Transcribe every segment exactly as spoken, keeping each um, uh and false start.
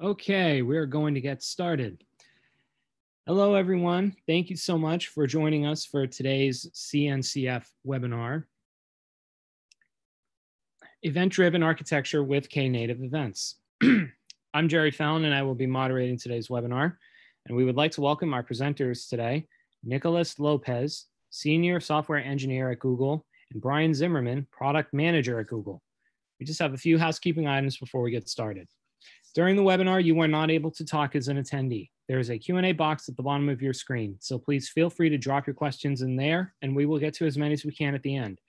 Okay, we're going to get started. Hello, everyone. Thank you so much for joining us for today's C N C F webinar, Event-Driven Architecture with Knative Events. I'm Jerry Fallon, and I will be moderating today's webinar. And we would like to welcome our presenters today, Nicolás López, Senior Software Engineer at Google, and Brian Zimmerman, Product Manager at Google. We just have a few housekeeping items before we get started. During the webinar, you are not able to talk as an attendee. There is a Q and A box at the bottom of your screen, so please feel free to drop your questions in there, and we will get to as many as we can at the end.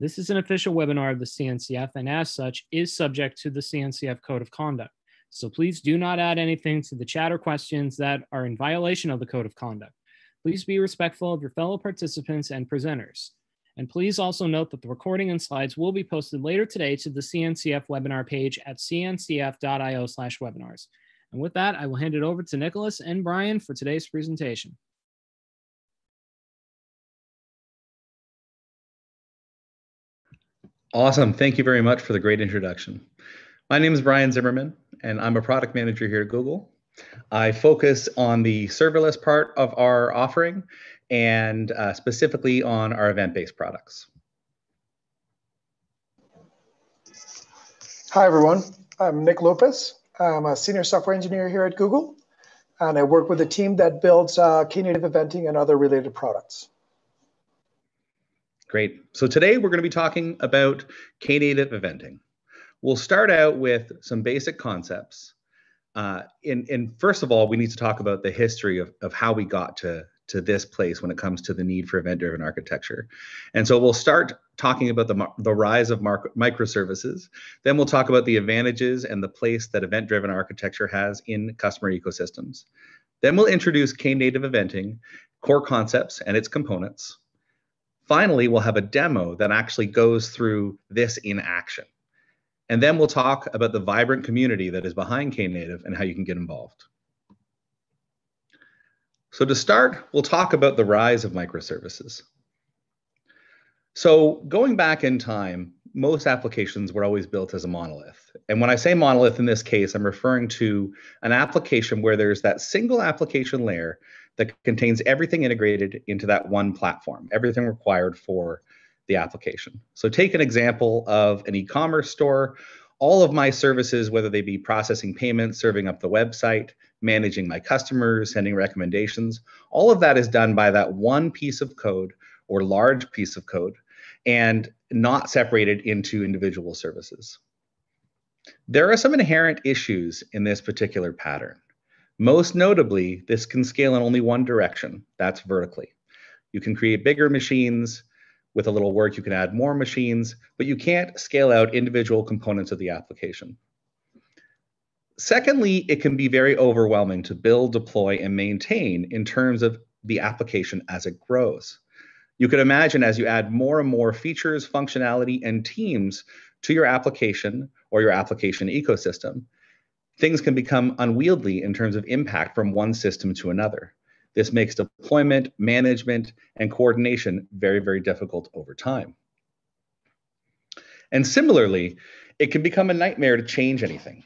This is an official webinar of the C N C F, and as such, is subject to the C N C F Code of Conduct. So please do not add anything to the chat or questions that are in violation of the Code of Conduct. Please be respectful of your fellow participants and presenters. And please also note that the recording and slides will be posted later today to the C N C F webinar page at C N C F dot I O slash webinars. And with that, I will hand it over to Nicolás and Brian for today's presentation. Awesome. Thank you very much for the great introduction. My name is Brian Zimmerman, and I'm a product manager here at Google. I focus on the serverless part of our offering, and uh, specifically on our event-based products. Hi, everyone. I'm Nick Lopez. I'm a senior software engineer here at Google, and I work with a team that builds uh, Knative Eventing and other related products. Great. So today we're going to be talking about Knative Eventing. We'll start out with some basic concepts. Uh, and, and first of all, we need to talk about the history of, of how we got to to this place when it comes to the need for event-driven architecture. And so we'll start talking about the, the rise of microservices. Then we'll talk about the advantages and the place that event-driven architecture has in customer ecosystems. Then we'll introduce Knative Eventing, core concepts and its components. Finally, we'll have a demo that actually goes through this in action. And then we'll talk about the vibrant community that is behind Knative and how you can get involved. So to start, we'll talk about the rise of microservices. So going back in time, most applications were always built as a monolith. And when I say monolith in this case, I'm referring to an application where there's that single application layer that contains everything integrated into that one platform, everything required for the application. So take an example of an e-commerce store. All of my services, whether they be processing payments, serving up the website, managing my customers, sending recommendations, all of that is done by that one piece of code or large piece of code and not separated into individual services. There are some inherent issues in this particular pattern. Most notably, this can scale in only one direction, that's vertically. You can create bigger machines. With a little work, you can add more machines, but you can't scale out individual components of the application. Secondly, it can be very overwhelming to build, deploy, and maintain in terms of the application as it grows. You can imagine as you add more and more features, functionality, and teams to your application or your application ecosystem, things can become unwieldy in terms of impact from one system to another. This makes deployment, management, and coordination very, very difficult over time. And similarly, it can become a nightmare to change anything.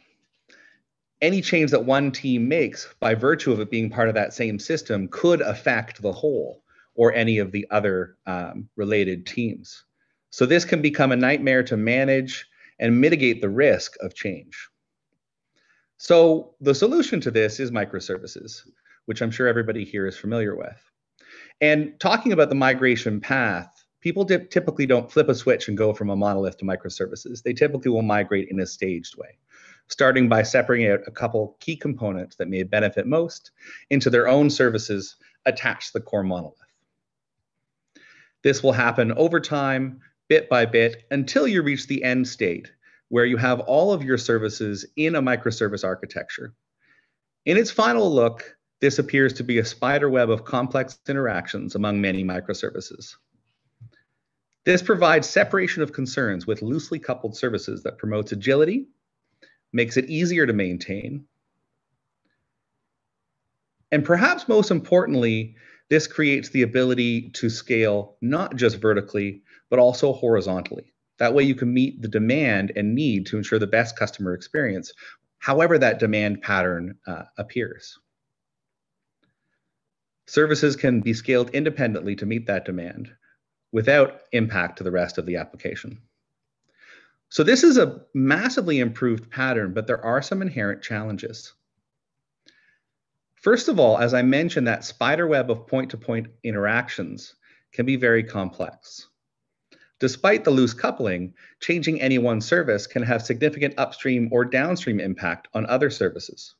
Any change that one team makes by virtue of it being part of that same system could affect the whole or any of the other um, related teams. So this can become a nightmare to manage and mitigate the risk of change. So the solution to this is microservices, which I'm sure everybody here is familiar with. And talking about the migration path, people typically don't flip a switch and go from a monolith to microservices. They typically will migrate in a staged way, starting by separating out a couple key components that may benefit most into their own services attached to the core monolith. This will happen over time, bit by bit, until you reach the end state where you have all of your services in a microservice architecture. In its final look, this appears to be a spider web of complex interactions among many microservices. This provides separation of concerns with loosely coupled services that promotes agility, makes it easier to maintain, and perhaps most importantly, this creates the ability to scale not just vertically, but also horizontally. That way you can meet the demand and need to ensure the best customer experience however that demand pattern uh, appears. Services can be scaled independently to meet that demand without impact to the rest of the application. So this is a massively improved pattern, but there are some inherent challenges. First of all, as I mentioned, that spider web of point-to-point interactions can be very complex. Despite the loose coupling, changing any one service can have significant upstream or downstream impact on other services.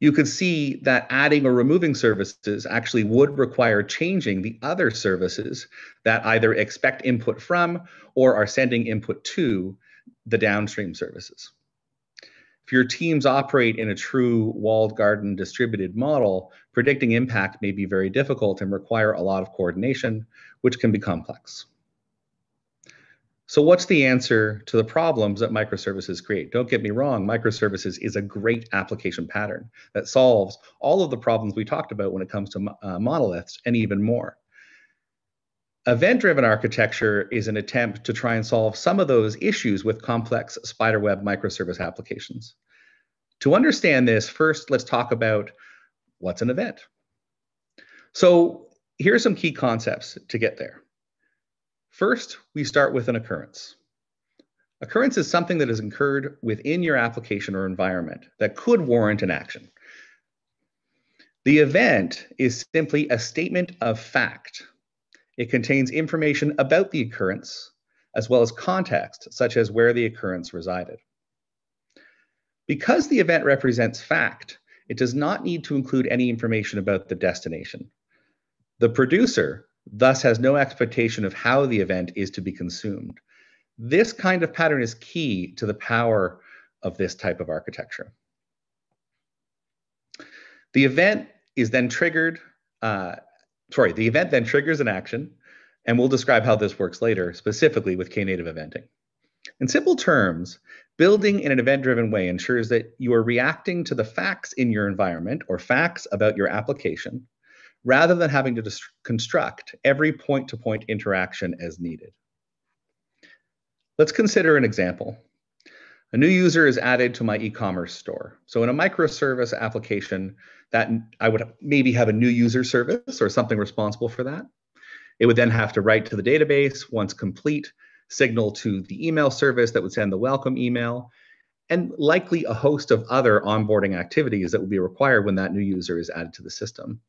You could see that adding or removing services actually would require changing the other services that either expect input from or are sending input to the downstream services. If your teams operate in a true walled garden distributed model, predicting impact may be very difficult and require a lot of coordination, which can be complex. So what's the answer to the problems that microservices create? Don't get me wrong, microservices is a great application pattern that solves all of the problems we talked about when it comes to uh, monoliths and even more. Event-driven architecture is an attempt to try and solve some of those issues with complex spiderweb microservice applications. To understand this, first, let's talk about what's an event. So here are some key concepts to get there. First, we start with an occurrence. Occurrence is something that is incurred within your application or environment that could warrant an action. The event is simply a statement of fact. It contains information about the occurrence, as well as context, such as where the occurrence resided. Because the event represents fact, it does not need to include any information about the destination. The producer thus has no expectation of how the event is to be consumed. This kind of pattern is key to the power of this type of architecture. The event is then triggered, uh, sorry, the event then triggers an action, and we'll describe how this works later, specifically with Knative Eventing. In simple terms, building in an event-driven way ensures that you are reacting to the facts in your environment or facts about your application, rather than having to construct every point-to-point interaction as needed. Let's consider an example. A new user is added to my e-commerce store. So in a microservice application, that I would maybe have a new user service or something responsible for that. It would then have to write to the database, once complete, signal to the email service that would send the welcome email, and likely a host of other onboarding activities that will be required when that new user is added to the system.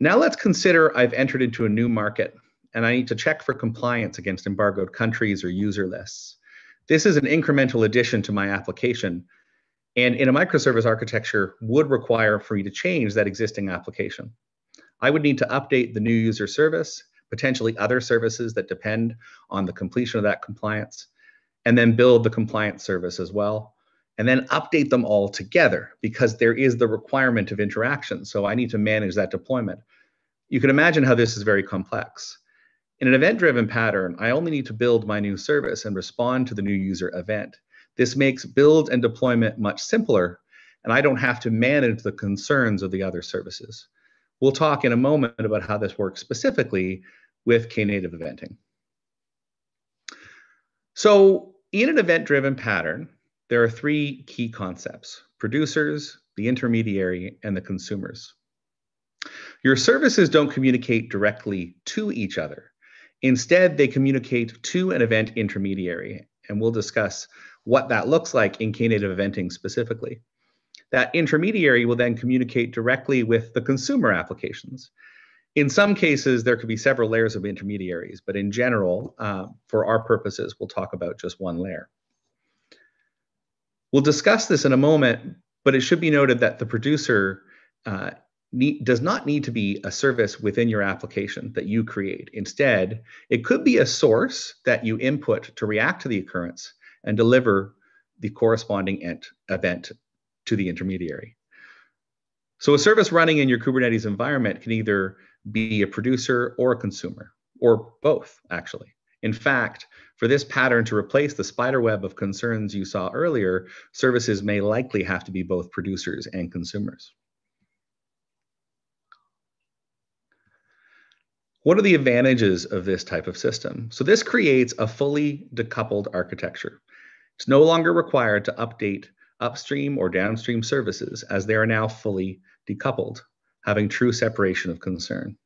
Now let's consider I've entered into a new market and I need to check for compliance against embargoed countries or user lists. This is an incremental addition to my application, and in a microservice architecture would require for you to change that existing application. I would need to update the new user service, potentially other services that depend on the completion of that compliance, and then build the compliance service as well, and then update them all together because there is the requirement of interaction. So I need to manage that deployment. You can imagine how this is very complex. In an event-driven pattern, I only need to build my new service and respond to the new user event. This makes build and deployment much simpler, and I don't have to manage the concerns of the other services. We'll talk in a moment about how this works specifically with Knative Eventing. So in an event-driven pattern, there are three key concepts: producers, the intermediary, and the consumers. Your services don't communicate directly to each other. Instead, they communicate to an event intermediary, and we'll discuss what that looks like in Knative Eventing specifically. That intermediary will then communicate directly with the consumer applications. In some cases, there could be several layers of intermediaries, but in general, uh, for our purposes, we'll talk about just one layer. We'll discuss this in a moment, but it should be noted that the producer uh, need, does not need to be a service within your application that you create. Instead, it could be a source that you input to react to the occurrence and deliver the corresponding ent, event to the intermediary. So a service running in your Kubernetes environment can either be a producer or a consumer, or both, actually. In fact, for this pattern to replace the spider web of concerns you saw earlier, services may likely have to be both producers and consumers. What are the advantages of this type of system? So this creates a fully decoupled architecture. It's no longer required to update upstream or downstream services as they are now fully decoupled, having true separation of concern.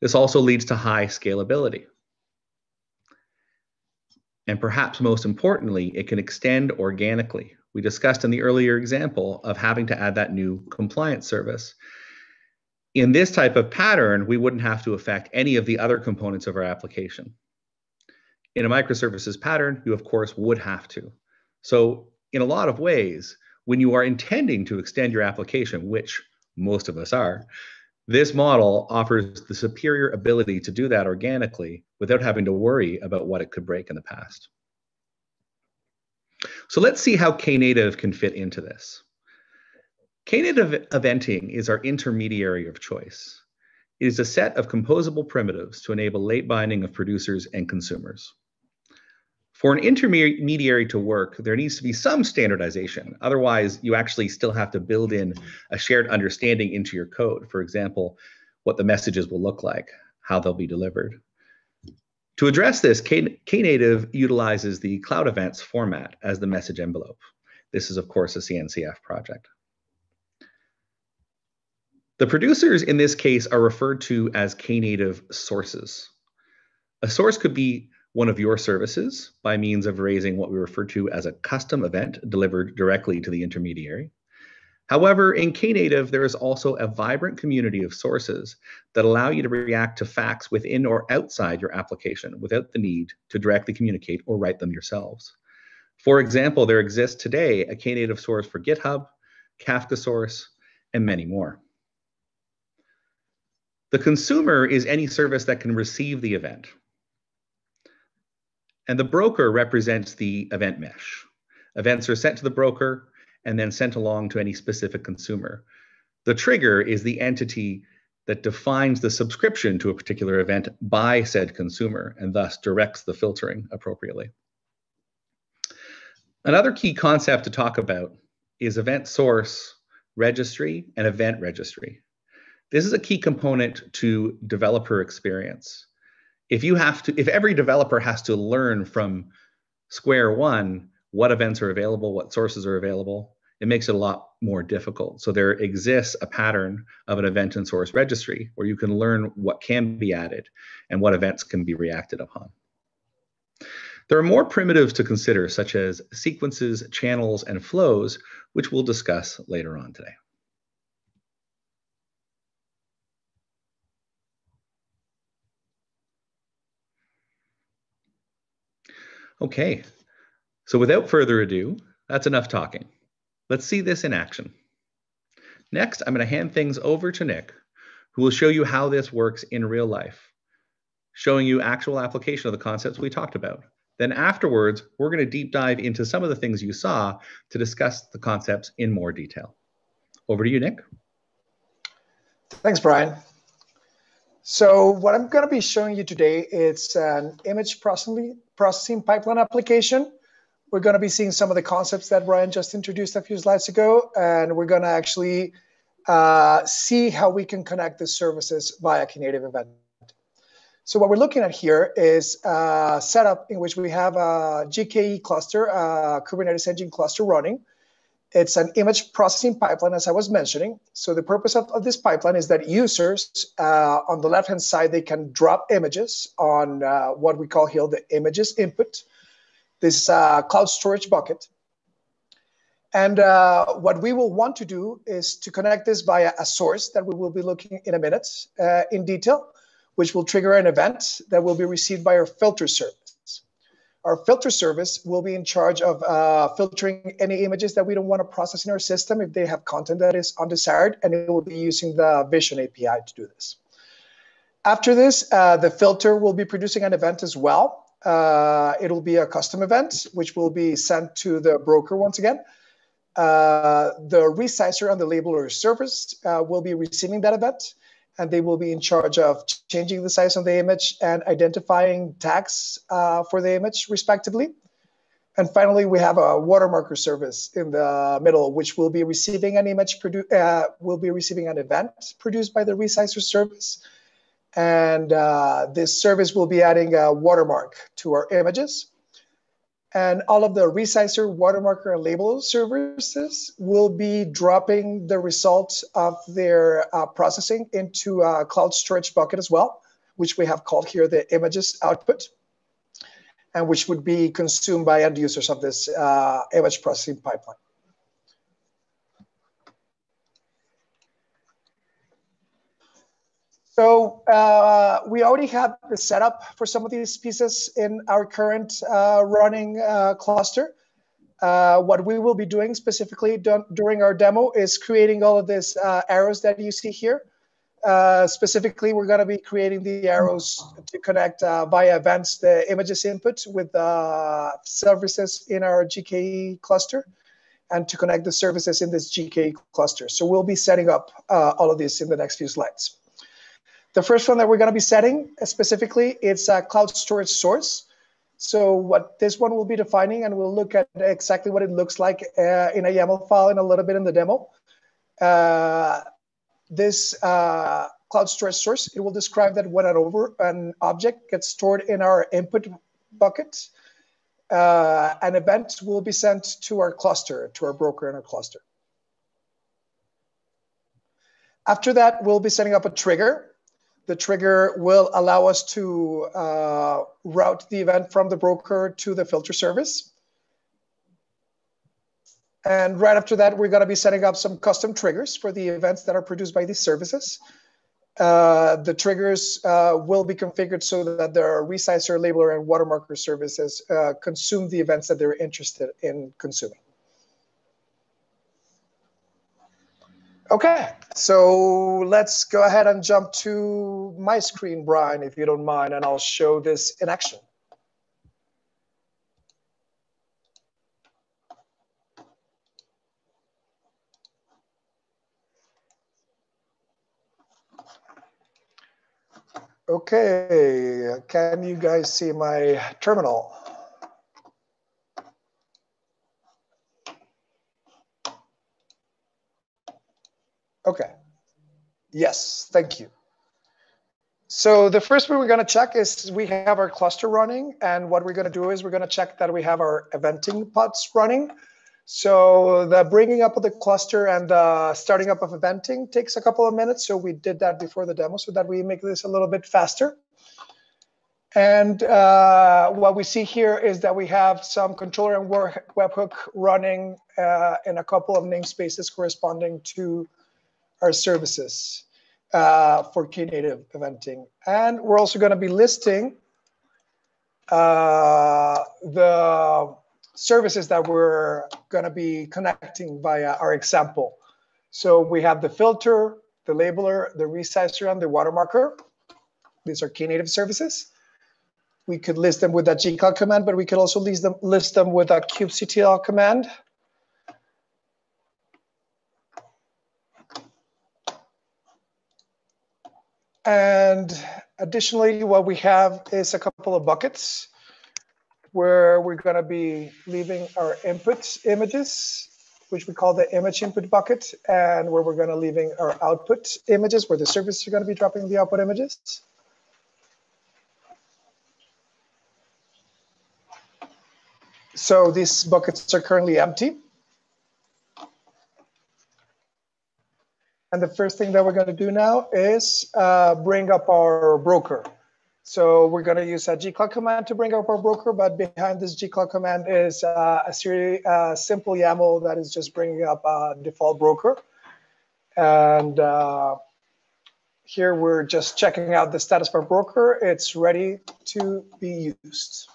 This also leads to high scalability. And perhaps most importantly, it can extend organically. We discussed in the earlier example of having to add that new compliance service. In this type of pattern, we wouldn't have to affect any of the other components of our application. In a microservices pattern, you of course would have to. So in a lot of ways, when you are intending to extend your application, which most of us are, this model offers the superior ability to do that organically without having to worry about what it could break in the past. So let's see how Knative can fit into this. Knative Eventing is our intermediary of choice. It is a set of composable primitives to enable late binding of producers and consumers. For an intermediary to work, there needs to be some standardization. Otherwise, you actually still have to build in a shared understanding into your code. For example, what the messages will look like, how they'll be delivered. To address this, Knative utilizes the Cloud Events format as the message envelope. This is, of course, a C N C F project. The producers in this case are referred to as Knative sources. A source could be one of your services by means of raising what we refer to as a custom event delivered directly to the intermediary. However, in Knative, there is also a vibrant community of sources that allow you to react to facts within or outside your application without the need to directly communicate or write them yourselves. For example, there exists today a Knative source for GitHub, Kafka source, and many more. The consumer is any service that can receive the event. And the broker represents the event mesh. Events are sent to the broker and then sent along to any specific consumer. The trigger is the entity that defines the subscription to a particular event by said consumer and thus directs the filtering appropriately. Another key concept to talk about is event source registry and event registry. This is a key component to developer experience. If you have to, if every developer has to learn from square one what events are available, what sources are available, it makes it a lot more difficult. So there exists a pattern of an event and source registry where you can learn what can be added and what events can be reacted upon. There are more primitives to consider, such as sequences, channels, and flows, which we'll discuss later on today. Okay, so without further ado, that's enough talking. Let's see this in action. Next, I'm going to hand things over to Nick, who will show you how this works in real life, showing you actual application of the concepts we talked about. Then afterwards, we're going to deep dive into some of the things you saw to discuss the concepts in more detail. Over to you, Nick. Thanks, Brian. So what I'm going to be showing you today, it's an image processing, processing pipeline application. We're going to be seeing some of the concepts that Brian just introduced a few slides ago, and we're going to actually uh, see how we can connect the services via Knative Event. So what we're looking at here is a setup in which we have a G K E cluster, a Kubernetes engine cluster running. It's an image processing pipeline, as I was mentioning. So the purpose of, of this pipeline is that users uh, on the left-hand side, they can drop images on uh, what we call here the images input, this uh, cloud storage bucket. And uh, what we will want to do is to connect this via a source that we will be looking in a minute uh, in detail, which will trigger an event that will be received by our filter service. Our filter service will be in charge of uh, filtering any images that we don't want to process in our system if they have content that is undesired, and it will be using the Vision A P I to do this. After this, uh, the filter will be producing an event as well. Uh, it'll be a custom event, which will be sent to the broker once again. Uh, the resizer on the labeler service uh, will be receiving that event, and they will be in charge of changing the size of the image and identifying tags uh, for the image, respectively. And finally, we have a watermarker service in the middle, which will be receiving an image, uh, will be receiving an event produced by the resizer service. And uh, this service will be adding a watermark to our images. and all of the resizer, watermarker, and label services will be dropping the results of their uh, processing into a cloud storage bucket as well, which we have called here the images output, and which would be consumed by end users of this uh, image processing pipeline. So uh, we already have the setup for some of these pieces in our current uh, running uh, cluster. Uh, what we will be doing specifically during our demo is creating all of these uh, arrows that you see here. Uh, specifically, we're going to be creating the arrows to connect uh, via events, the images input with uh, services in our G K E cluster, and to connect the services in this G K E cluster. So we'll be setting up uh, all of this in the next few slides. The first one that we're going to be setting specifically is a cloud storage source. So what this one will be defining, and we'll look at exactly what it looks like uh, in a YAML file in a little bit in the demo. Uh, this uh, cloud storage source, it will describe that when an, over, an object gets stored in our input bucket, uh, an event will be sent to our cluster, to our broker in our cluster. After that, we'll be setting up a trigger. The trigger will allow us to uh, route the event from the broker to the filter service. And right after that, we're gonna be setting up some custom triggers for the events that are produced by these services. Uh, the triggers uh, will be configured so that their resizer, labeler, and watermarker services uh, consume the events that they're interested in consuming. Okay, so let's go ahead and jump to my screen, Brian, if you don't mind, and I'll show this in action. Okay, can you guys see my terminal? Okay, yes, thank you. So the first thing we're gonna check is we have our cluster running, and what we're gonna do is we're gonna check that we have our eventing pods running. So the bringing up of the cluster and uh, starting up of eventing takes a couple of minutes. So we did that before the demo so that we make this a little bit faster. And uh, what we see here is that we have some controller and webhook running uh, in a couple of namespaces corresponding to our services uh, for Knative eventing. And we're also going to be listing uh, the services that we're going to be connecting via our example. So we have the filter, the labeler, the resizer, and the watermarker. These are Knative services. We could list them with that gcal command, but we could also list them, list them with a kubectl command. And additionally, what we have is a couple of buckets where we're going to be leaving our input images, which we call the image input bucket, and where we're going to leaving our output images, where the services are going to be dropping the output images. So these buckets are currently empty. And the first thing that we're going to do now is uh, bring up our broker. So we're going to use a gcal command to bring up our broker, but behind this gcal command is uh, a series, uh, simple YAML that is just bringing up a default broker. And uh, here we're just checking out the status of our broker. It's ready to be used.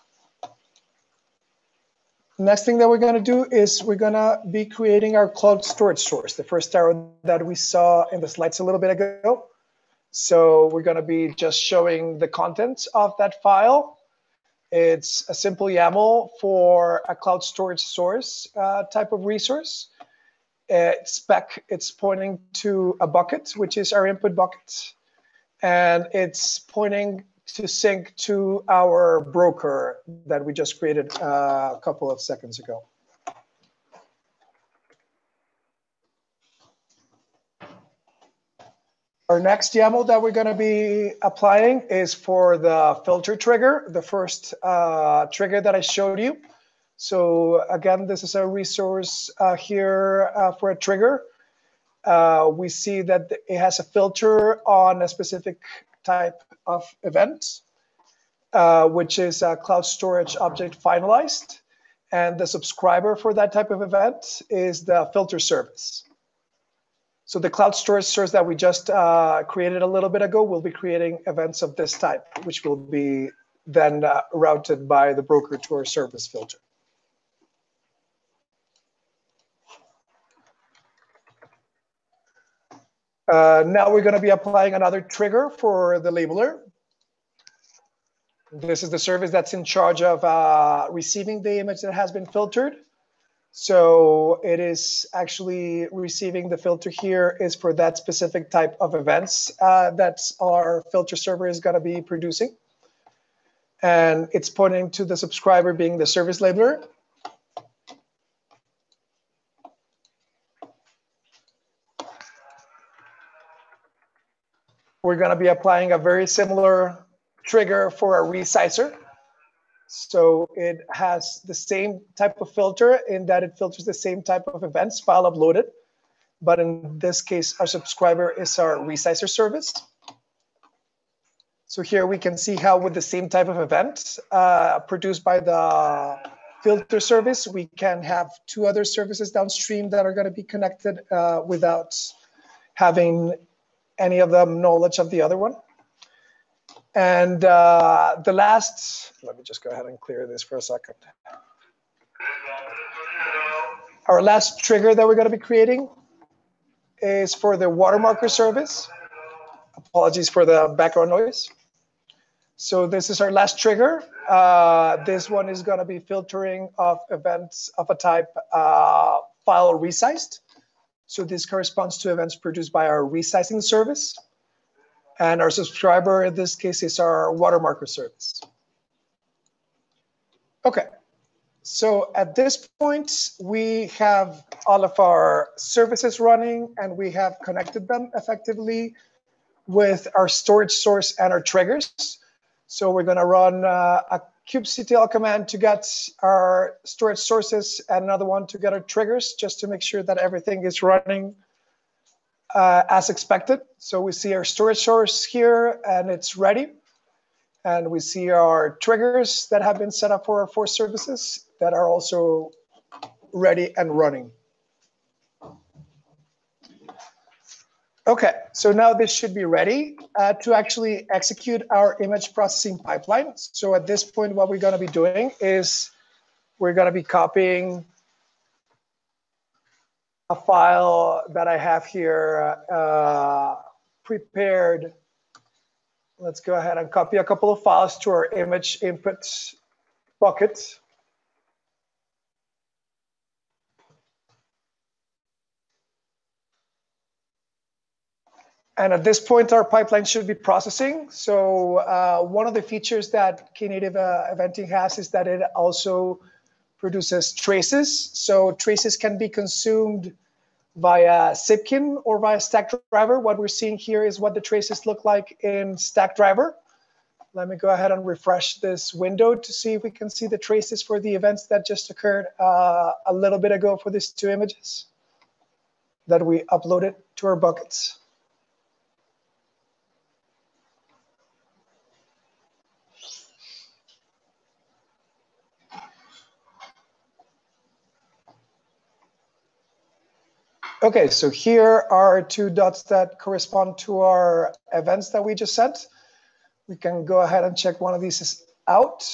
Next thing that we're going to do is we're going to be creating our cloud storage source, the first arrow that we saw in the slides a little bit ago. So we're going to be just showing the contents of that file. It's a simple YAML for a cloud storage source uh, type of resource. Uh, spec, it's pointing to a bucket, which is our input bucket. And it's pointing to sync to our broker that we just created a couple of seconds ago. Our next YAML that we're going to be applying is for the filter trigger, the first uh, trigger that I showed you. So again, this is a resource uh, here uh, for a trigger. Uh, we see that it has a filter on a specific type of event, uh, which is a cloud storage object finalized. And the subscriber for that type of event is the filter service. So the cloud storage service that we just uh, created a little bit ago will be creating events of this type, which will be then uh, routed by the broker to our service filter. Uh, now we're going to be applying another trigger for the labeler. This is the service that's in charge of uh, receiving the image that has been filtered. So it is actually receiving the filter here is for that specific type of events uh, that our filter server is going to be producing. And it's pointing to the subscriber being the service labeler. We're going to be applying a very similar trigger for a resizer. So it has the same type of filter in that it filters the same type of events, file uploaded. But in this case, our subscriber is our resizer service. So here we can see how with the same type of event uh, produced by the filter service, we can have two other services downstream that are going to be connected uh, without having any of them knowledge of the other one. And uh, the last, let me just go ahead and clear this for a second. Our last trigger that we're going to be creating is for the watermarker service. Apologies for the background noise. So this is our last trigger. Uh, this one is going to be filtering of events of a type uh, file resized. So this corresponds to events produced by our resizing service. And our subscriber, in this case, is our watermarker service. OK, so at this point, we have all of our services running, and we have connected them effectively with our storage source and our triggers. So we're going to run uh, a kubectl command to get our storage sources and another one to get our triggers, just to make sure that everything is running uh, as expected. So we see our storage source here, and it's ready. And we see our triggers that have been set up for our four services that are also ready and running. OK, so now this should be ready uh, to actually execute our image processing pipeline. So at this point, what we're going to be doing is we're going to be copying a file that I have here uh, prepared. Let's go ahead and copy a couple of files to our image input bucket. And at this point, our pipeline should be processing. So uh, one of the features that Knative uh, Eventing has is that it also produces traces. So traces can be consumed via Zipkin or via Stackdriver. What we're seeing here is what the traces look like in Stackdriver. Let me go ahead and refresh this window to see if we can see the traces for the events that just occurred uh, a little bit ago for these two images that we uploaded to our buckets. OK, so here are two dots that correspond to our events that we just sent. We can go ahead and check one of these out.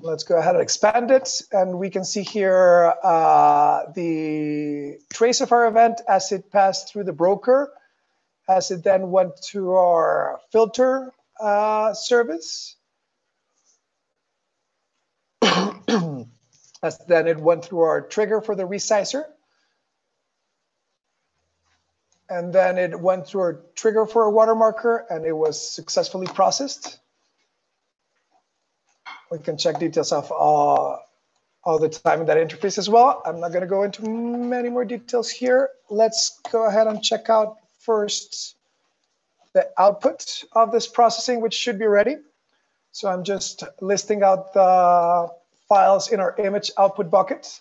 Let's go ahead and expand it. And we can see here uh, the trace of our event as it passed through the broker, as it then went to our filter uh, service, as then it went through our trigger for the resizer. And then it went through a trigger for a watermarker, and it was successfully processed. We can check details of all, all the time in that interface as well. I'm not going to go into many more details here. Let's go ahead and check out first the output of this processing, which should be ready. So I'm just listing out the files in our image output bucket.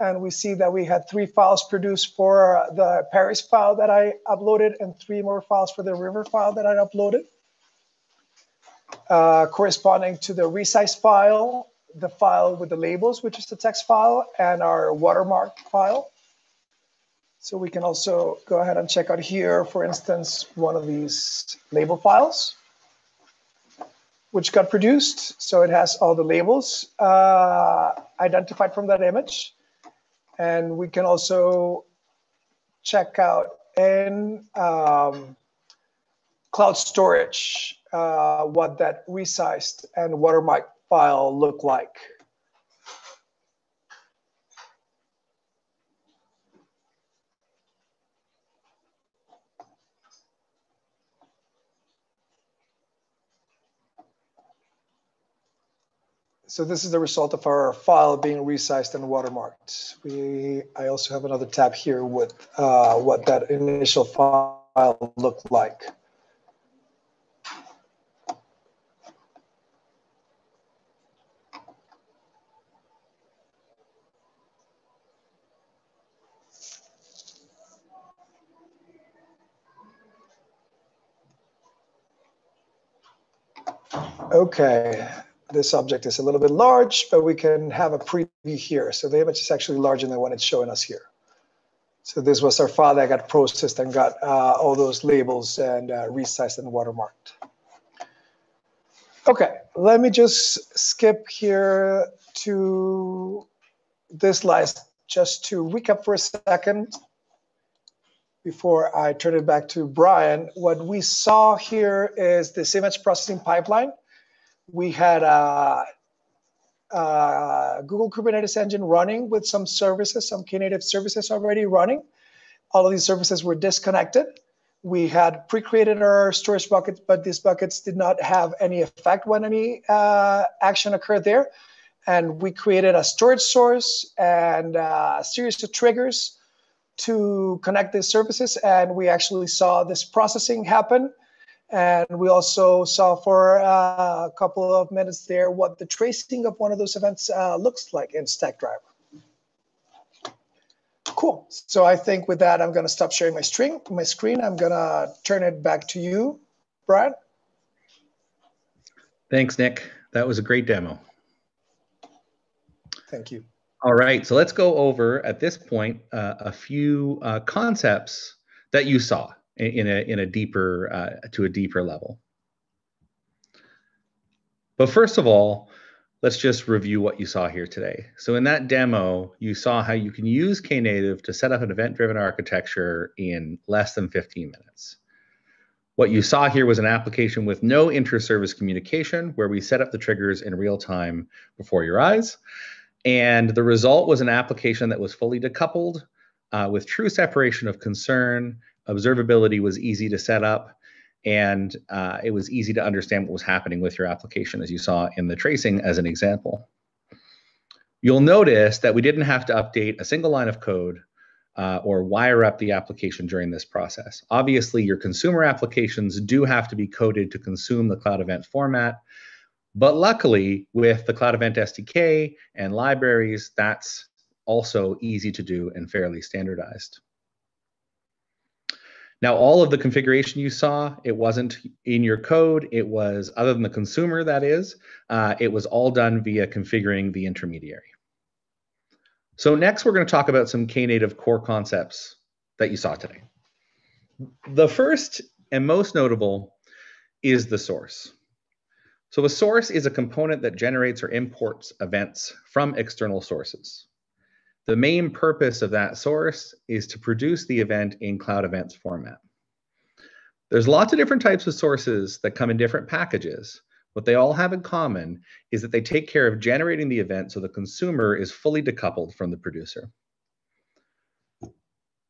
And we see that we had three files produced for the Paris file that I uploaded and three more files for the river file that I uploaded. Uh, corresponding to the resize file, the file with the labels, which is the text file, and our watermark file. So we can also go ahead and check out here, for instance, one of these label files, which got produced. So it has all the labels uh, identified from that image. And we can also check out in um, Cloud Storage uh, what that resized and watermark file look like. So this is the result of our file being resized and watermarked. We, I also have another tab here with uh, what that initial file looked like. Okay. This object is a little bit large, but we can have a preview here. So the image is actually larger than what it's showing us here. So this was our file that got processed and got uh, all those labels and uh, resized and watermarked. Okay, let me just skip here to this slide just to recap for a second before I turn it back to Brian. What we saw here is this image processing pipeline. We had a, a Google Kubernetes engine running with some services, some Knative services already running. All of these services were disconnected. We had pre-created our storage buckets, but these buckets did not have any effect when any uh, action occurred there. And we created a storage source and a series of triggers to connect these services. And we actually saw this processing happen. And we also saw for uh, a couple of minutes there what the tracing of one of those events uh, looks like in Stackdriver. Cool. So I think with that, I'm going to stop sharing my string, my screen. I'm going to turn it back to you, Brian. Thanks, Nick. That was a great demo. Thank you. All right. So let's go over at this point uh, a few uh, concepts that you saw in a, in a deeper, uh, to a deeper level. But first of all, let's just review what you saw here today. So in that demo, you saw how you can use Knative to set up an event-driven architecture in less than fifteen minutes. What you saw here was an application with no inter-service communication where we set up the triggers in real time before your eyes. And the result was an application that was fully decoupled uh, with true separation of concern. Observability was easy to set up, and uh, it was easy to understand what was happening with your application, as you saw in the tracing as an example. You'll notice that we didn't have to update a single line of code uh, or wire up the application during this process. Obviously, your consumer applications do have to be coded to consume the Cloud Event format, but luckily, with the Cloud Event S D K and libraries, that's also easy to do and fairly standardized. Now, all of the configuration you saw, it wasn't in your code. It was, other than the consumer, that is, uh, it was all done via configuring the intermediary. So next, we're going to talk about some Knative core concepts that you saw today. The first and most notable is the source. So a source is a component that generates or imports events from external sources. The main purpose of that source is to produce the event in Cloud Events format. There's lots of different types of sources that come in different packages. What they all have in common is that they take care of generating the event so the consumer is fully decoupled from the producer.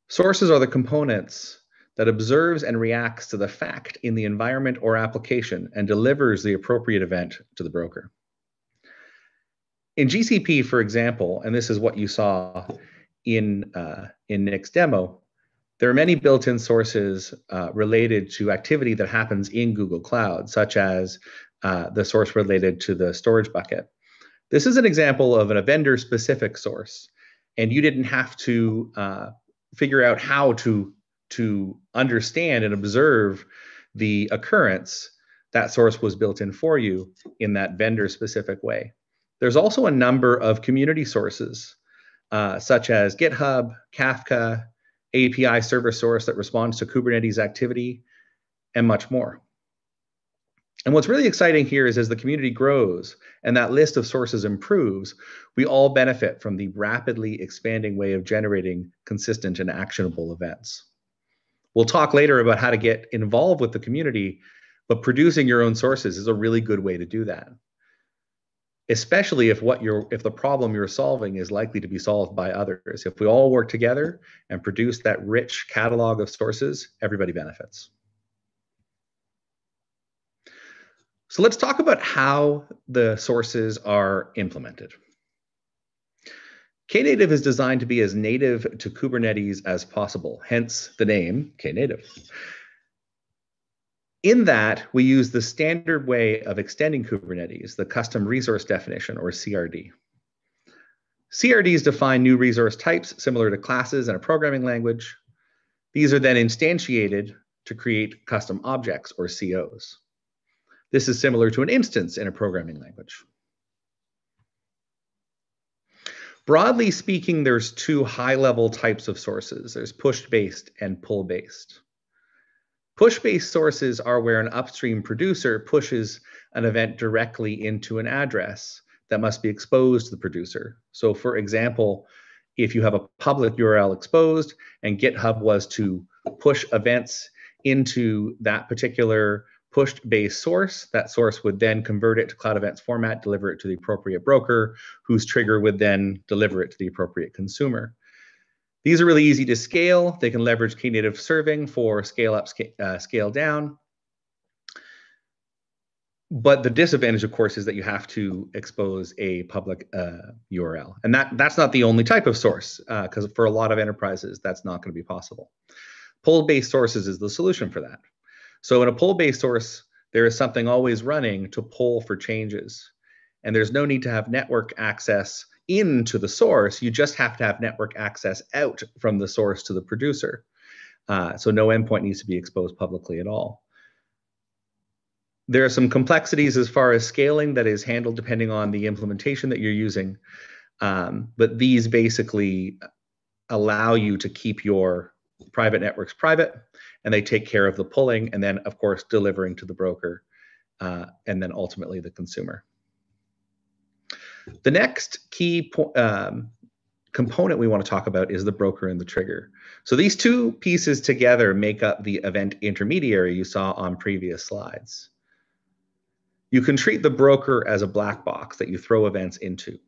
Sources are the components that observes and reacts to the fact in the environment or application and delivers the appropriate event to the broker. In G C P, for example, and this is what you saw in, uh, in Nick's demo, there are many built-in sources uh, related to activity that happens in Google Cloud, such as uh, the source related to the storage bucket, This is an example of a vendor-specific source, and you didn't have to uh, figure out how to, to understand and observe the occurrence. That source was built in for you in that vendor-specific way. There's also a number of community sources, uh, such as GitHub, Kafka, A P I server source that responds to Kubernetes activity, and much more. And what's really exciting here is as the community grows and that list of sources improves, we all benefit from the rapidly expanding way of generating consistent and actionable events. We'll talk later about how to get involved with the community, but producing your own sources is a really good way to do that, especially if what you're, if the problem you're solving is likely to be solved by others. If we all work together and produce that rich catalog of sources, everybody benefits. So let's talk about how the sources are implemented. Knative is designed to be as native to Kubernetes as possible, hence the name Knative. In that, we use the standard way of extending Kubernetes, the custom resource definition, or C R D. C R Ds define new resource types similar to classes in a programming language. These are then instantiated to create custom objects, or C Os. This is similar to an instance in a programming language. Broadly speaking, there's two high-level types of sources. There's push-based and pull-based. Push-based sources are where an upstream producer pushes an event directly into an address that must be exposed to the producer. So for example, if you have a public U R L exposed and GitHub was to push events into that particular push-based source, that source would then convert it to Cloud Events format, deliver it to the appropriate broker, whose trigger would then deliver it to the appropriate consumer. These are really easy to scale. They can leverage Knative Serving for scale up, uh, scale down. But the disadvantage, of course, is that you have to expose a public uh, U R L. And that, that's not the only type of source, because uh, for a lot of enterprises, that's not going to be possible. Pull-based sources is the solution for that. So in a pull-based source, there is something always running to pull for changes. And there's no need to have network access into the source. You just have to have network access out from the source to the producer. Uh, so no endpoint needs to be exposed publicly at all. There are some complexities as far as scaling that is handled depending on the implementation that you're using. Um, but these basically allow you to keep your private networks private, and they take care of the pulling and then, of course, delivering to the broker uh, and then ultimately the consumer. The next key um, component we want to talk about is the broker and the trigger. So these two pieces together make up the event intermediary you saw on previous slides. You can treat the broker as a black box that you throw events into.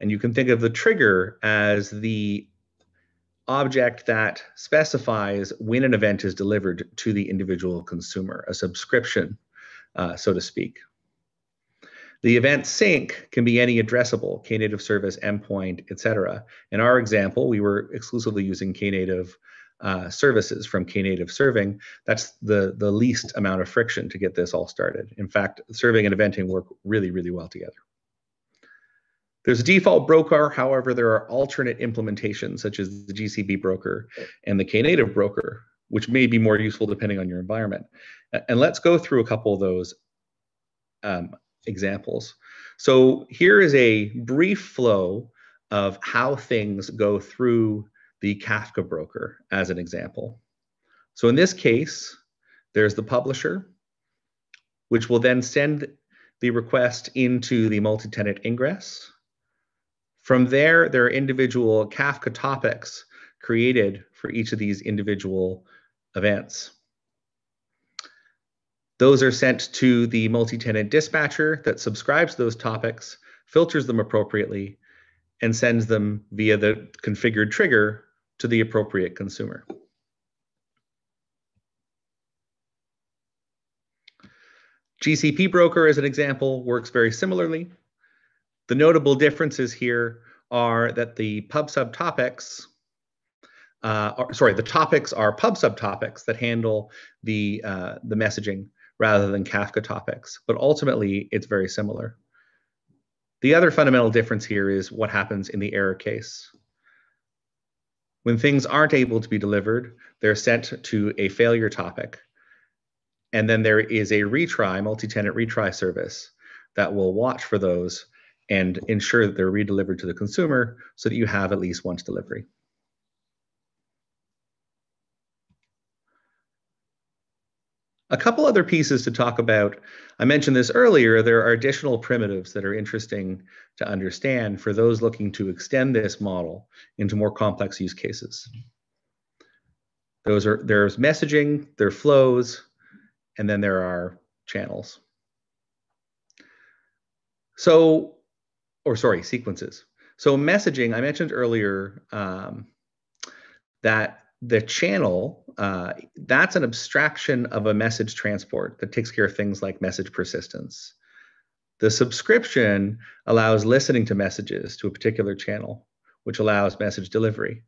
And you can think of the trigger as the object that specifies when an event is delivered to the individual consumer, a subscription, uh, so to speak. The event sync can be any addressable, Knative service, endpoint, et cetera. In our example, we were exclusively using Knative uh, services from Knative Serving. That's the, the least amount of friction to get this all started. In fact, serving and eventing work really, really well together. There's a default broker. However, there are alternate implementations, such as the G C B broker and the Knative broker, which may be more useful depending on your environment. And let's go through a couple of those um, examples. So here is a brief flow of how things go through the Kafka broker as an example. So in this case, there's the publisher, which will then send the request into the multi-tenant ingress. From there, there are individual Kafka topics created for each of these individual events. Those are sent to the multi-tenant dispatcher that subscribes to those topics, filters them appropriately, and sends them via the configured trigger to the appropriate consumer. G C P broker, as an example, works very similarly. The notable differences here are that the PubSub topics, uh, are, sorry, the topics are PubSub topics that handle the, uh, the messaging, rather than Kafka topics, but ultimately it's very similar. The other fundamental difference here is what happens in the error case. When things aren't able to be delivered, they're sent to a failure topic. And then there is a retry, multi-tenant retry service that will watch for those and ensure that they're redelivered to the consumer so that you have at least once delivery. A couple other pieces to talk about. I mentioned this earlier, there are additional primitives that are interesting to understand for those looking to extend this model into more complex use cases. Those are, there's messaging, there are flows, and then there are channels. So, or sorry, sequences. So messaging, I mentioned earlier um, that the channel, uh, that's an abstraction of a message transport that takes care of things like message persistence. The subscription allows listening to messages to a particular channel, which allows message delivery.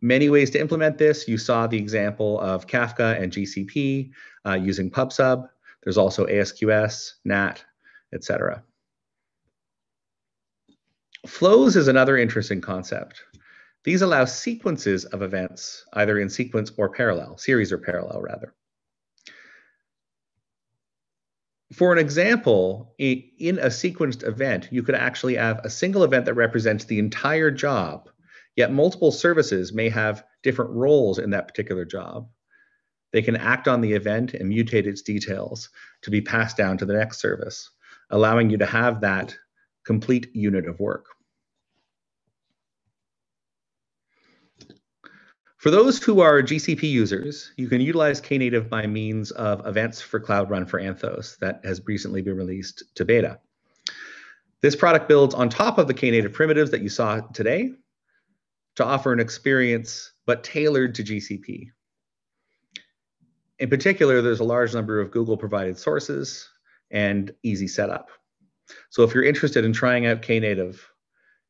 Many ways to implement this. You saw the example of Kafka and G C P uh, using PubSub. There's also A S Q S, NAT, et cetera. Flows is another interesting concept. These allow sequences of events, either in sequence or parallel, series or parallel rather. For an example, in a sequenced event, you could actually have a single event that represents the entire job, yet multiple services may have different roles in that particular job. They can act on the event and mutate its details to be passed down to the next service, allowing you to have that complete unit of work. For those who are G C P users, you can utilize Knative by means of events for Cloud Run for Anthos that has recently been released to beta. This product builds on top of the Knative primitives that you saw today to offer an experience, but tailored to G C P. In particular, there's a large number of Google provided sources and easy setup. So if you're interested in trying out Knative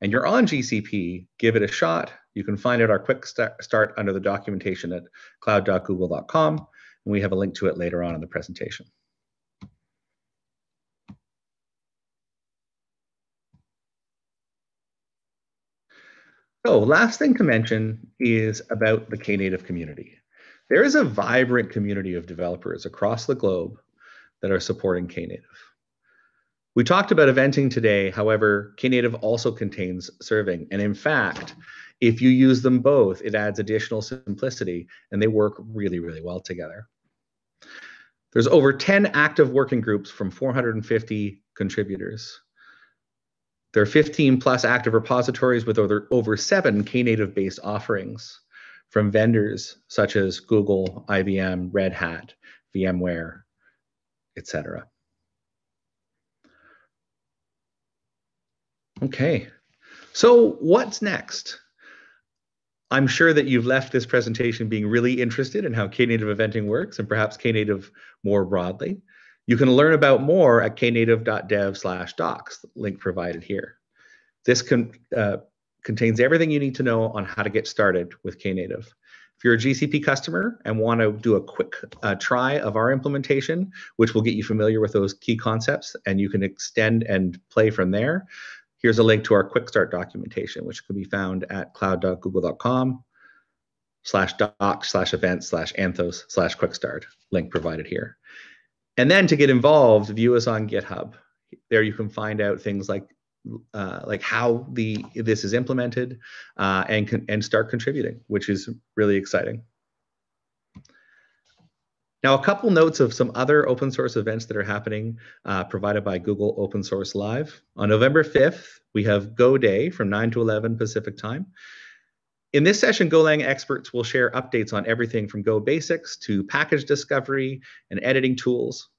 and you're on G C P, give it a shot. You can find out our quick start under the documentation at cloud dot google dot com, and we have a link to it later on in the presentation. So last thing to mention is about the Knative community. There is a vibrant community of developers across the globe that are supporting Knative. We talked about eventing today, however, Knative also contains serving, and in fact, if you use them both, it adds additional simplicity, and they work really, really well together. There's over ten active working groups from four hundred fifty contributors. There are fifteen plus active repositories with over, over seven Knative-based offerings from vendors such as Google, I B M, Red Hat, VMware, et cetera. Okay, so what's next? I'm sure that you've left this presentation being really interested in how Knative eventing works and perhaps Knative more broadly. You can learn about more at knative dot dev slash docs, link provided here. This con uh, contains everything you need to know on how to get started with Knative. If you're a G C P customer and want to do a quick uh, try of our implementation, which will get you familiar with those key concepts and you can extend and play from there, here's a link to our quick start documentation, which can be found at cloud dot google dot com slash doc slash events slash anthos slash quick start, link provided here. And then to get involved, view us on GitHub. There you can find out things like uh, like how the this is implemented uh, and, and start contributing, which is really exciting. Now, a couple notes of some other open source events that are happening uh, provided by Google Open Source Live. On November fifth, we have Go Day from nine to eleven Pacific time. In this session, Golang experts will share updates on everything from Go basics to package discovery and editing tools.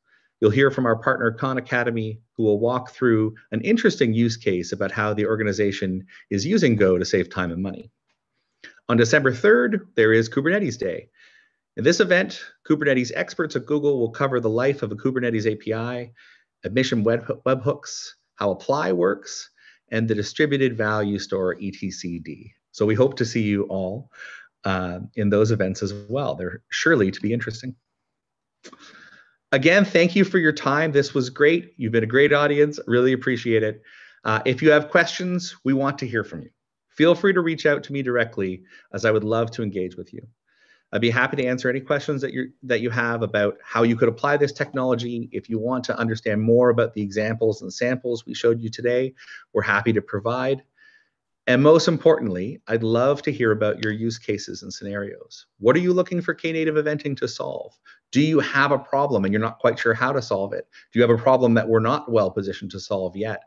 You'll hear from our partner Khan Academy, who will walk through an interesting use case about how the organization is using Go to save time and money. On December third, there is Kubernetes Day. In this event, Kubernetes experts at Google will cover the life of a Kubernetes A P I, admission web, webhooks, how apply works, and the distributed value store E T C D. So we hope to see you all uh, in those events as well. They're surely to be interesting. Again, thank you for your time. This was great. You've been a great audience. Really appreciate it. Uh, if you have questions, we want to hear from you. Feel free to reach out to me directly, as I would love to engage with you. I'd be happy to answer any questions that you that you have about how you could apply this technology. If you want to understand more about the examples and samples we showed you today, we're happy to provide. And most importantly, I'd love to hear about your use cases and scenarios. What are you looking for Knative Eventing to solve? Do you have a problem and you're not quite sure how to solve it? Do you have a problem that we're not well positioned to solve yet?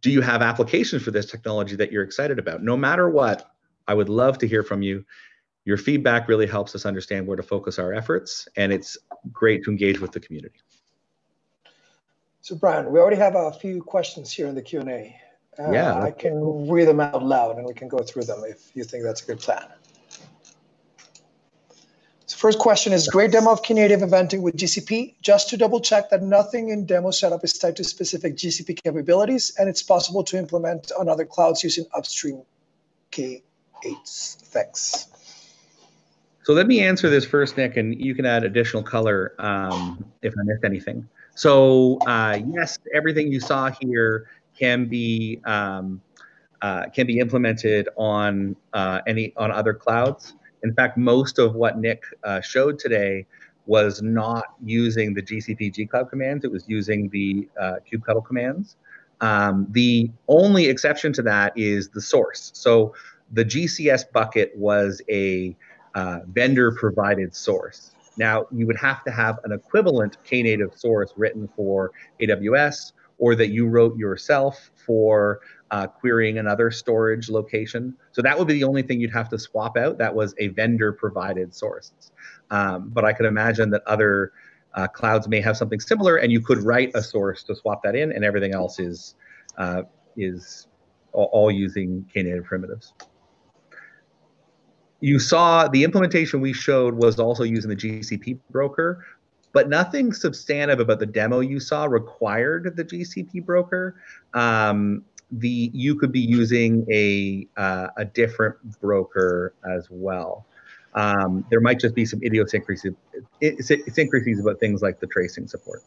Do you have applications for this technology that you're excited about? No matter what, I would love to hear from you. Your feedback really helps us understand where to focus our efforts, and it's great to engage with the community. So Brian, we already have a few questions here in the Q and A. Uh, yeah. I can read them out loud and we can go through them if you think that's a good plan. So first question is, great demo of Knative Eventing with G C P. Just to double check that nothing in demo setup is tied to specific G C P capabilities, and it's possible to implement on other clouds using upstream K eights. Thanks. So let me answer this first, Nick, and you can add additional color um, if I missed anything. So uh, yes, everything you saw here can be um, uh, can be implemented on uh, any on other clouds. In fact, most of what Nick uh, showed today was not using the G C P gcloud commands; it was using the uh, kubectl commands. Um, the only exception to that is the source. So the G C S bucket was a Uh, vendor-provided source. Now, you would have to have an equivalent Knative source written for A W S, or that you wrote yourself for uh, querying another storage location. So that would be the only thing you'd have to swap out. That was a vendor-provided source. Um, but I could imagine that other uh, clouds may have something similar, and you could write a source to swap that in, and everything else is, uh, is all using Knative primitives. You saw the implementation we showed was also using the G C P broker, but nothing substantive about the demo you saw required the G C P broker. Um, the you could be using a uh, a different broker as well. Um, there might just be some idiosyncrasies, idiosyncrasies about things like the tracing support.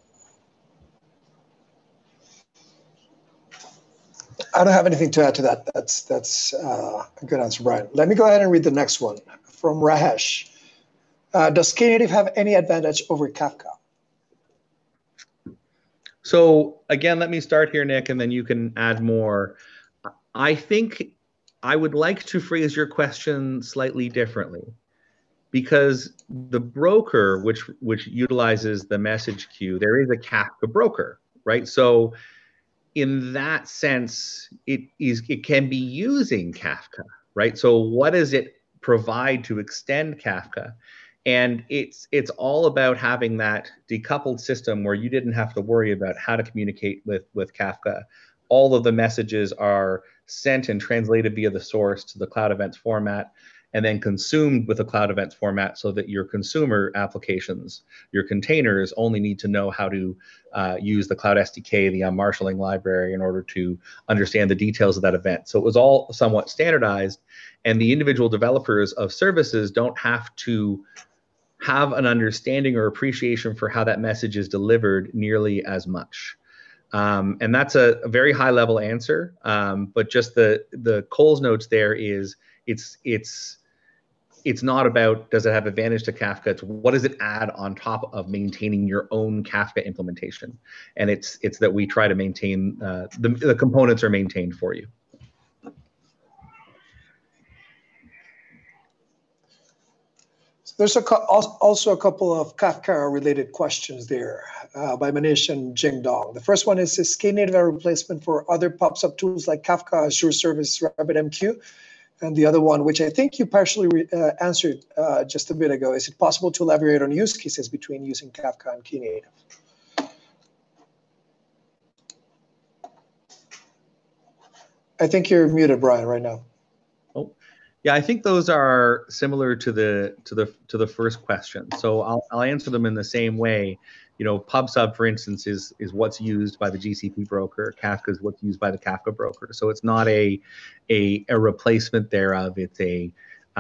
I don't have anything to add to that. That's that's uh, a good answer, Brian. Let me go ahead and read the next one from Rahesh. Uh, does Knative have any advantage over Kafka? So again, let me start here, Nick, and then you can add more. I think I would like to phrase your question slightly differently, because the broker, which which utilizes the message queue, there is a Kafka broker, right? So in that sense, it is it can be using Kafka, right? So what does it provide to extend Kafka? And it's it's all about having that decoupled system where you didn't have to worry about how to communicate with with Kafka. All of the messages are sent and translated via the source to the Cloud Events format, and then consumed with a Cloud Events format, so that your consumer applications, your containers, only need to know how to uh, use the Cloud S D K, the unmarshalling library, in order to understand the details of that event. So it was all somewhat standardized, and the individual developers of services don't have to have an understanding or appreciation for how that message is delivered nearly as much. Um, and that's a, a very high-level answer, um, but just the, the Cole's notes there is, It's it's it's not about does it have advantage to Kafka. It's what does it add on top of maintaining your own Kafka implementation, and it's it's that we try to maintain uh, the the components are maintained for you. So there's a also a couple of Kafka related questions there uh, by Manish and Jing Dong. The first one is, is Knative a replacement for other PubSub tools like Kafka, Azure Service, RabbitMQ? And the other one, which I think you partially re uh, answered uh, just a bit ago, is it possible to elaborate on use cases between using Kafka and Knative? I think you're muted, Brian, right now. Oh, yeah. I think those are similar to the to the to the first question. So I'll I'll answer them in the same way. You know, PubSub, for instance, is is what's used by the G C P broker. Kafka is what's used by the Kafka broker. So it's not a a, a replacement thereof. It's a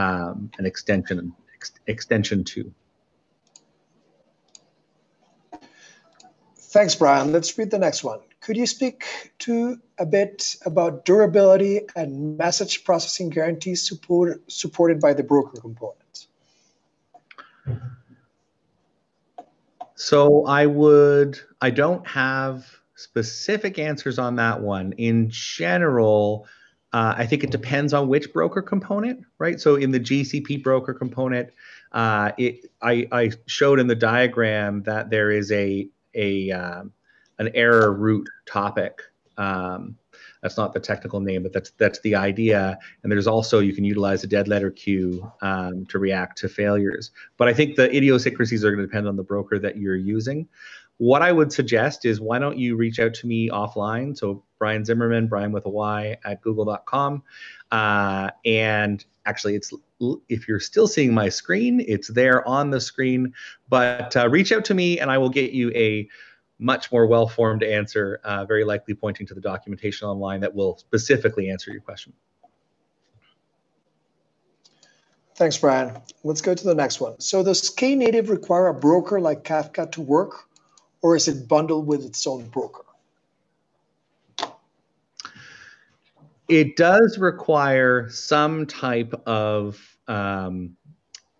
um, an extension ex extension to. Thanks, Brian. Let's read the next one. could you speak to a bit about durability and message processing guarantees support, supported by the broker component? So I would, I don't have specific answers on that one. In general, uh, I think it depends on which broker component, right? So in the G C P broker component, uh, it, I, I showed in the diagram that there is a, a um, an error root topic. Um, that's not the technical name, but that's that's the idea. And there's also, you can utilize a dead letter queue um, to react to failures. But I think the idiosyncrasies are going to depend on the broker that you're using. What I would suggest is, why don't you reach out to me offline? So Brian Zimmerman, Brian with a Y at google dot com. Uh, and actually, it's if you're still seeing my screen, it's there on the screen. But uh, reach out to me, and I will get you a much more well-formed answer, uh, very likely pointing to the documentation online that will specifically answer your question. Thanks, Brian. Let's go to the next one. So does Knative require a broker like Kafka to work, or is it bundled with its own broker? It does require some type of um,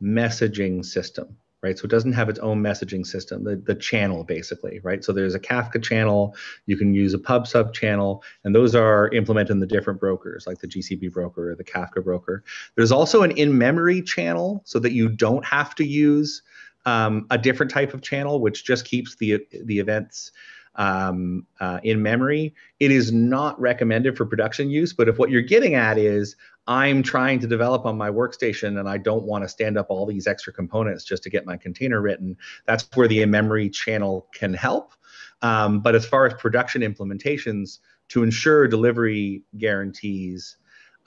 messaging system. Right, so it doesn't have its own messaging system, the, the channel basically, right? So there's a Kafka channel, you can use a PubSub channel, and those are implemented in the different brokers, like the G C P broker or the Kafka broker. There's also an in-memory channel so that you don't have to use um, a different type of channel, which just keeps the, the events um, uh, in memory. It is not recommended for production use, but if what you're getting at is, I'm trying to develop on my workstation and I don't want to stand up all these extra components just to get my container written, that's where the in-memory channel can help. Um, but as far as production implementations, to ensure delivery guarantees,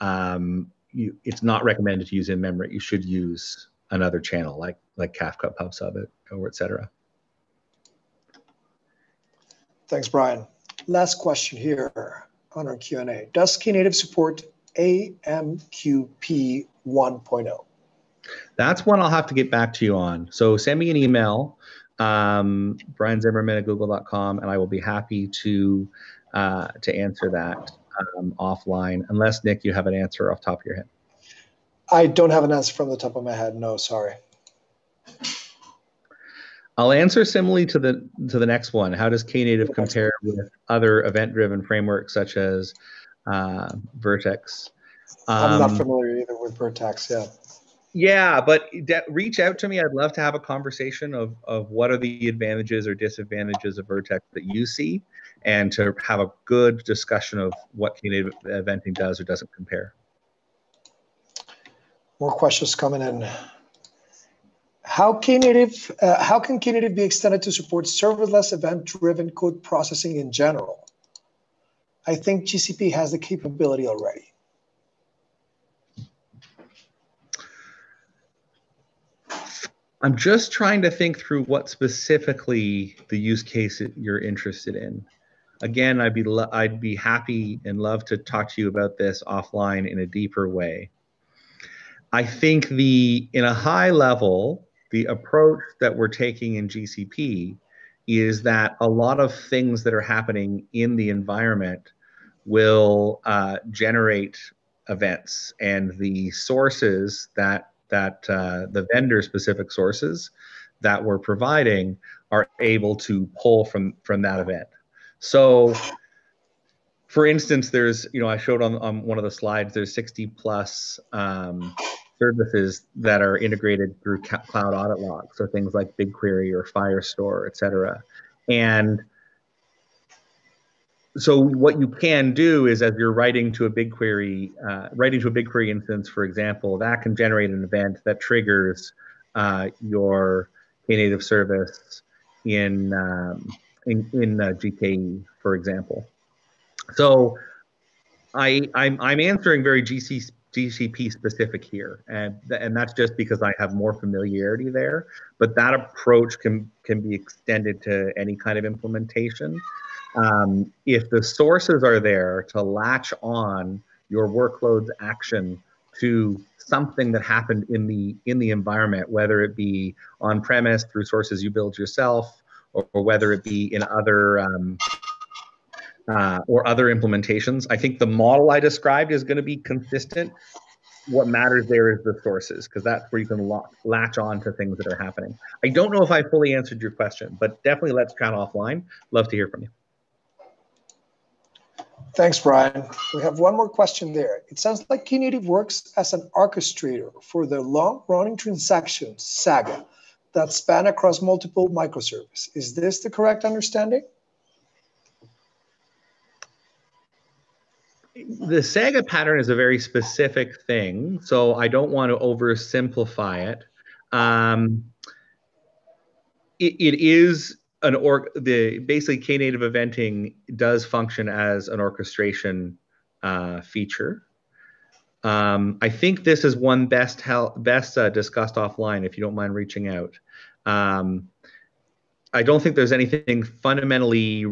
um, you, it's not recommended to use in-memory. You should use another channel like, like Kafka, PubSub, or et cetera. Thanks, Brian. Last question here on our Q and A. Does Knative support A M Q P one point oh? That's one I'll have to get back to you on. So send me an email, um, Brian Zimmerman at google dot com, and I will be happy to uh, to answer that um, offline. Unless, Nick, you have an answer off the top of your head. I don't have an answer from the top of my head. No, sorry. I'll answer similarly to the to the next one. How does Knative compare with other event-driven frameworks such as uh Vertex? Um, I'm not familiar either with Vertex. Yeah, yeah, but reach out to me. I'd love to have a conversation of of what are the advantages or disadvantages of Vertex that you see, and to have a good discussion of what Knative Eventing does or doesn't compare. More questions coming in. How Knative, uh, how can Knative be extended to support serverless event-driven code processing in general? I think G C P has the capability already. I'm just trying to think through what specifically the use case you're interested in. Again, I'd be I'd be happy and love to talk to you about this offline in a deeper way. I think the in a high level, the approach that we're taking in G C P is that a lot of things that are happening in the environment will uh, generate events, and the sources that that uh, the vendor-specific sources that we're providing are able to pull from from that event. So, for instance, there's you know I showed on on one of the slides there's sixty plus. Um, services that are integrated through cloud audit logs, so things like BigQuery or Firestore, et cetera. And so what you can do is, as you're writing to a BigQuery, uh, writing to a BigQuery instance, for example, that can generate an event that triggers uh, your Knative service in, um, in, in uh, G K E, for example. So I, I'm, I'm answering very G C P G C P specific here, and, and that's just because I have more familiarity there, but that approach can, can be extended to any kind of implementation. Um, if the sources are there to latch on your workload's action to something that happened in the, in the environment, whether it be on-premise through sources you build yourself, or, or whether it be in other um, uh, or other implementations. I think the model I described is going to be consistent. What matters there is the sources, because that's where you can latch on to things that are happening. I don't know if I fully answered your question, but definitely let's chat offline. Love to hear from you. Thanks, Brian. We have one more question there. It sounds like Knative works as an orchestrator for the long-running transactions saga that span across multiple microservices. Is this the correct understanding? The saga pattern is a very specific thing, so I don't want to oversimplify it. Um, it, it is an org. The basically Knative Eventing does function as an orchestration uh, feature. Um, I think this is one best hel best uh, discussed offline. If you don't mind reaching out, um, I don't think there's anything fundamentally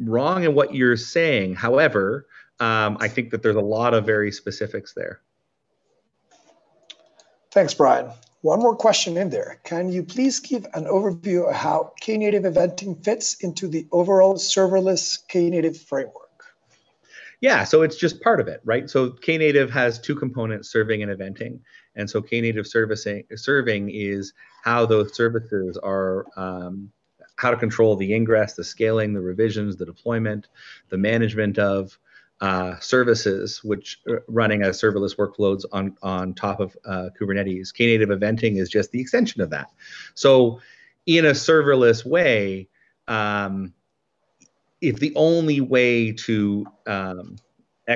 wrong in what you're saying. However, Um, I think that there's a lot of very specifics there. Thanks, Brian. One more question in there. Can you please give an overview of how Knative Eventing fits into the overall serverless Knative framework? Yeah, so it's just part of it, right? So Knative has two components, serving and eventing. And so Knative servicing, serving is how those services are um, how to control the ingress, the scaling, the revisions, the deployment, the management of Uh, services, which uh, running as serverless workloads on, on top of uh, Kubernetes. Knative Eventing is just the extension of that. So in a serverless way, um, if the only way to um,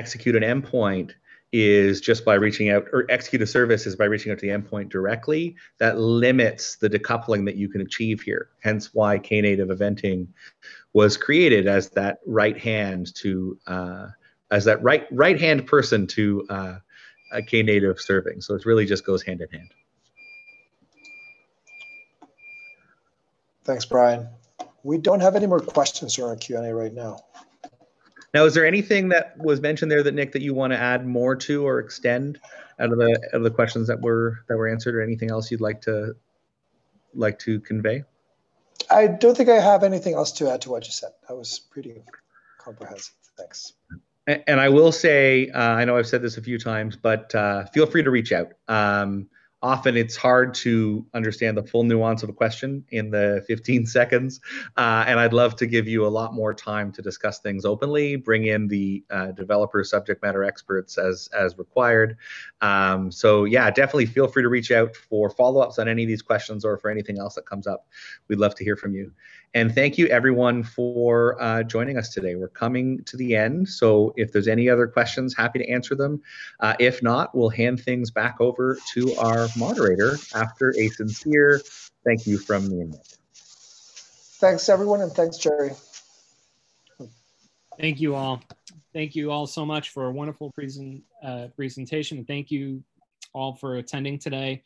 execute an endpoint is just by reaching out, or execute a service is by reaching out to the endpoint directly, that limits the decoupling that you can achieve here. Hence why Knative Eventing was created as that right hand to uh, as that right right hand person to uh, a Knative serving. So it really just goes hand in hand. Thanks, Brian. We don't have any more questions on our Q and A right now. Now, is there anything that was mentioned there that Nick that you want to add more to or extend out of the out of the questions that were that were answered, or anything else you'd like to like to convey? I don't think I have anything else to add to what you said. That was pretty comprehensive. Thanks. And I will say, uh, I know I've said this a few times, but uh, feel free to reach out. Um, often it's hard to understand the full nuance of a question in the fifteen seconds. Uh, and I'd love to give you a lot more time to discuss things openly, bring in the uh, developer subject matter experts as, as required. Um, so yeah, definitely feel free to reach out for follow-ups on any of these questions or for anything else that comes up. We'd love to hear from you. And thank you, everyone, for uh, joining us today. We're coming to the end, so if there's any other questions, happy to answer them. Uh, if not, we'll hand things back over to our moderator after a sincere thank you from me and Nick. Thanks, everyone, and thanks, Jerry. Thank you all. Thank you all so much for a wonderful present, uh, presentation. Thank you all for attending today.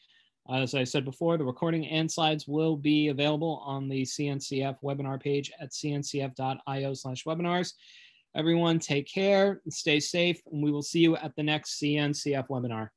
As I said before, the recording and slides will be available on the C N C F webinar page at C N C F dot I O slash webinars. Everyone, take care, stay safe, and we will see you at the next C N C F webinar.